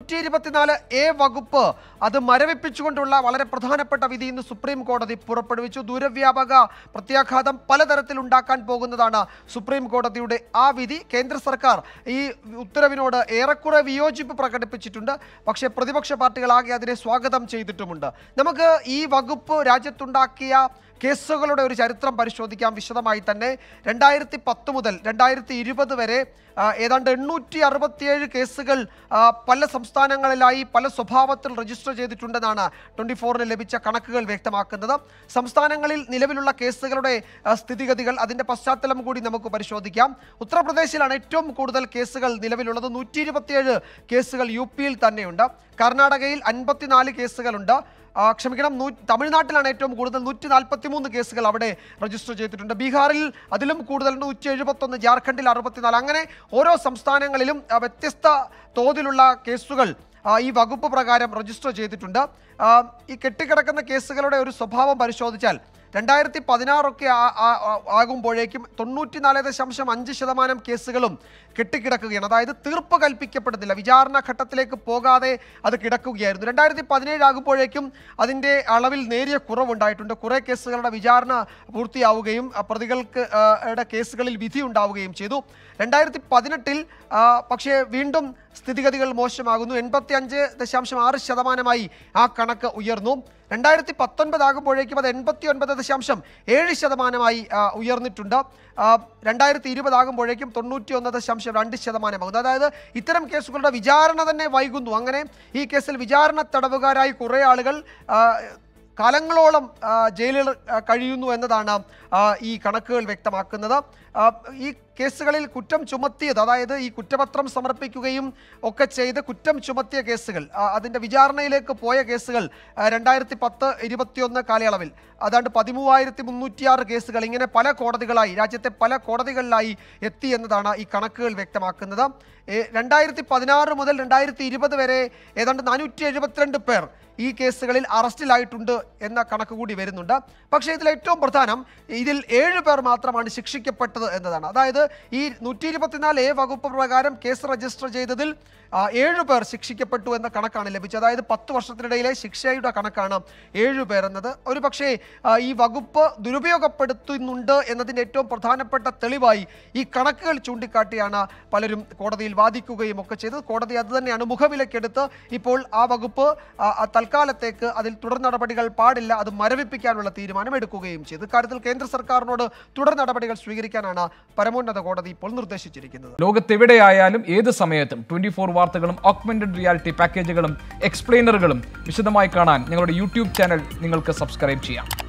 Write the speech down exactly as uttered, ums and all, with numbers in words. A Vagupa, other Maravi Pichundula, Valera Prathana Patavidi in the Supreme Court of the Purapavichu, Duravyabaga, Pratyakadam, Paladaratilundakan Pogundana, Supreme Court of the Ude Avidi, Kendra Sarkar, E. Uttaravinoda, Erakura Viojipa Prakatapichitunda, Paksha Pradipaksha Patalagia, the Swagadam Chetumunda. Namaka E. Vagupu, Rajatundakia. കേസുകളുടെ ഒരു ചരിത്രം പരിശോധിക്കാം വിശദമായി തന്നെ രണ്ടായിരത്തി പത്ത് മുതൽ രണ്ടായിരത്തി ഇരുപത് വരെ ഏതാണ്ട് എണ്ണൂറ്റി അറുപത്തിയേഴ് കേസുകൾ പല സംസ്ഥാനങ്ങളിലായി പല സ്വഭാവത്തിൽ രജിസ്റ്റർ ചെയ്തിട്ടുണ്ടെന്നാണ് ട്വന്റി ഫോർ ന് ലഭിച്ച കണക്കുകൾ വ്യക്തമാക്കുന്നത് സംസ്ഥാനങ്ങളിൽ നിലവിലുള്ള കേസുകളുടെ സ്ഥിതിഗതികൾ അതിന്റെ പശ്ചാത്തലം കൂടി നമുക്ക് പരിശോധിക്കാം ഉത്തർപ്രദേശിലാണ് ഏറ്റവും കൂടുതൽ കേസുകൾ നിലവിലുള്ളത് നൂറ്റി ഇരുപത്തിയേഴ് കേസുകൾ യുപിയിൽ തന്നെയുണ്ട് കർണാടകയിൽ അൻപത്തിനാല് കേസുകളുണ്ട് ക്ഷമിക്കണം തമിഴ്നാട്ടിലാണ് ഏറ്റവും കൂടുതൽ നൂറ്റി നാൽപ്പത്തിമൂന്ന് കേസുകൾ അവിടെ രജിസ്റ്റർ ചെയ്തിട്ടുണ്ട് ബീഹാറിൽ അതിലും കൂടുതലുണ്ട് നൂറ്റി എഴുപത്തിയൊന്ന് ജാർഖണ്ഡിൽ അറുപത്തിനാല് അങ്ങനെ ഓരോ സംസ്ഥാനങ്ങളിലും വ്യത്യസ്ത തോതിലുള്ള കേസുകൾ ഈ വകുപ്പ് പ്രകാരം രജിസ്റ്റർ ചെയ്തിട്ടുണ്ട് ഈ കെട്ടിക്കിടക്കുന്ന കേസുകളുടെ ഒരു സ്വഭാവം പരിശോധിച്ചാൽ രണ്ടായിരത്തി പതിനാറ് ഒക്കെ ആകുമ്പോഴേക്കും തൊണ്ണൂറ്റി നാല് ദശാംശം അഞ്ച് ശതമാനം കേസുകളും കെട്ടിക്കിടക്കുകയാണ് അതായത് തീർപ്പ് കൽപ്പിക്കപ്പെടുന്നില്ല വിചാരണ ഘട്ടത്തിലേക്ക് പോകാതെ അത് കിടക്കുകയായിരുന്നു രണ്ടായിരത്തി പതിനേഴ് ആകുമ്പോഴേക്കും അതിന്റെ അളവിൽ നേരിയ കുറവുണ്ടായിട്ടുണ്ട് കുറേ കേസുകളുടെ വിചാരണ പൂർത്തിയാവുകയും പ്രതികൾക്ക് കേസുകളിൽ വിധി ഉണ്ടാവുകയും ചെയ്തു രണ്ടായിരത്തി പതിനെട്ടിൽ പക്ഷേ വീണ്ടും സ്ഥിതിഗതികൾ മോശമാകുന്നു എൺപത്തിയഞ്ച് ദശാംശം ആറ് ശതമാനമായി ആ കണക്ക് ഉയർന്നു രണ്ടായിരത്തി പത്തൊൻപത് ആകുമ്പോഴേക്കും അത് എൺപത്തിയൊൻപത് ദശാംശം ഏഴ് ശതമാനമായി ഉയർന്നിട്ടുണ്ട് രണ്ടായിരത്തി ഇരുപത് ആകുമ്പോഴേക്കും തൊണ്ണൂറ്റിയൊന്ന് ദശാംശം രണ്ട് ശതമാനമാകും അതായത് ഇത്തരം കേസുകളുടെ വിചാരണ തന്നെ വൈകുന്നു അങ്ങനെ ഈ കേസിൽ വിചാരണ തടവുകാരായി കുറേ ആളുകൾ കാലങ്ങളോളം ജയിലിൽ കഴിയുന്നു എന്നതാണ് ഈ കണക്കുകൾ വ്യക്തമാക്കുന്നത് ഈ കേസുകളിൽ കുറ്റം ചുമത്തിയത് അതായത് ഈ കുറ്റപത്രം സമർപ്പിക്കുകയും ഒക്കെ ചെയ്ത് കുറ്റം ചുമത്തിയ കേസുകൾ അതിന്റെ വിചാരണയിലേക്ക് പോയ കേസുകൾ രണ്ടായിരത്തി പത്ത് ഇരുപത്തിയൊന്ന് കാലയളവിൽ അതാണ്ട് പതിമൂവായിരത്തി മുന്നൂറ്റിയാറ് കേസുകൾ ഇങ്ങനെ പല കോടതികളായി രാജ്യത്തെ പല കോടതികളിലായി എത്തി എന്നതാണ് ഈ കണക്കുകൾ വ്യക്തമാക്കുന്നത് രണ്ടായിരത്തി പതിനാറ് മുതൽ രണ്ടായിരത്തി ഇരുപത് വരെ ഏതാണ്ട് നാനൂറ്റി എഴുപത്തിരണ്ട് പേർ ഈ കേസുകളിൽ അറസ്റ്റിലായിട്ടുണ്ട് എന്ന കണക്ക് കൂടി വരുന്നുണ്ട് പക്ഷേ ഇതിൽ ഏറ്റവും പ്രധാനം ഇതിൽ ഏഴ് പേർ മാത്രമാണ് ശിക്ഷിക്കപ്പെട്ടത് എന്നതാണ് അതായത് ഈ നൂറ്റി ഇരുപത്തിനാല് എ വകുപ്പ് പ്രകാരം കേസ് രജിസ്റ്റർ ചെയ്തതിൽ ഏഴ് പേർ ശിക്ഷിക്കപ്പെട്ടു എന്ന കണക്കാണ് ലഭിച്ചത് അതായത് പത്ത് വർഷത്തിനിടയിലെ ശിക്ഷയുടെ കണക്കാണ് ഏഴ് പേർ എന്നത് ഒരു പക്ഷേ ഈ വകുപ്പ് ദുരുപയോഗപ്പെടുത്തുന്നുണ്ട് എന്നതിൻ്റെ ഏറ്റവും പ്രധാനപ്പെട്ട തെളിവായി ഈ കണക്കുകൾ ചൂണ്ടിക്കാട്ടിയാണ് പലരും കോടതിയിൽ വാദിക്കുകയും ഒക്കെ ചെയ്തത് കോടതി അത് തന്നെയാണ് മുഖവിലക്കെടുത്ത് ഇപ്പോൾ ആ വകുപ്പ് തൽക്കാലത്തേക്ക് അതിൽ തുടർ നടപടികൾ പാടില്ല അത് മരവിപ്പിക്കാനുള്ള തീരുമാനമെടുക്കുകയും ചെയ്തു ഇക്കാര്യത്തിൽ കേന്ദ്ര സർക്കാരിനോട് തുടർ നടപടികൾ സ്വീകരിക്കാനാണ് പരമോന്നത കോടതി ഇപ്പോൾ നിർദ്ദേശിച്ചിരിക്കുന്നത് ലോകത്തെവിടെയായാലും ഏത് സമയത്തും ട്വന്റി ഫോർ വാർത്തകളും ഓഗ്മെന്റഡ് റിയാലിറ്റി പാക്കേജുകളും എക്സ്പ്ലെയിനറുകളും വിശദമായി കാണാൻ ഞങ്ങളുടെ യൂട്യൂബ് ചാനൽ നിങ്ങൾക്ക് സബ്സ്ക്രൈബ് ചെയ്യാം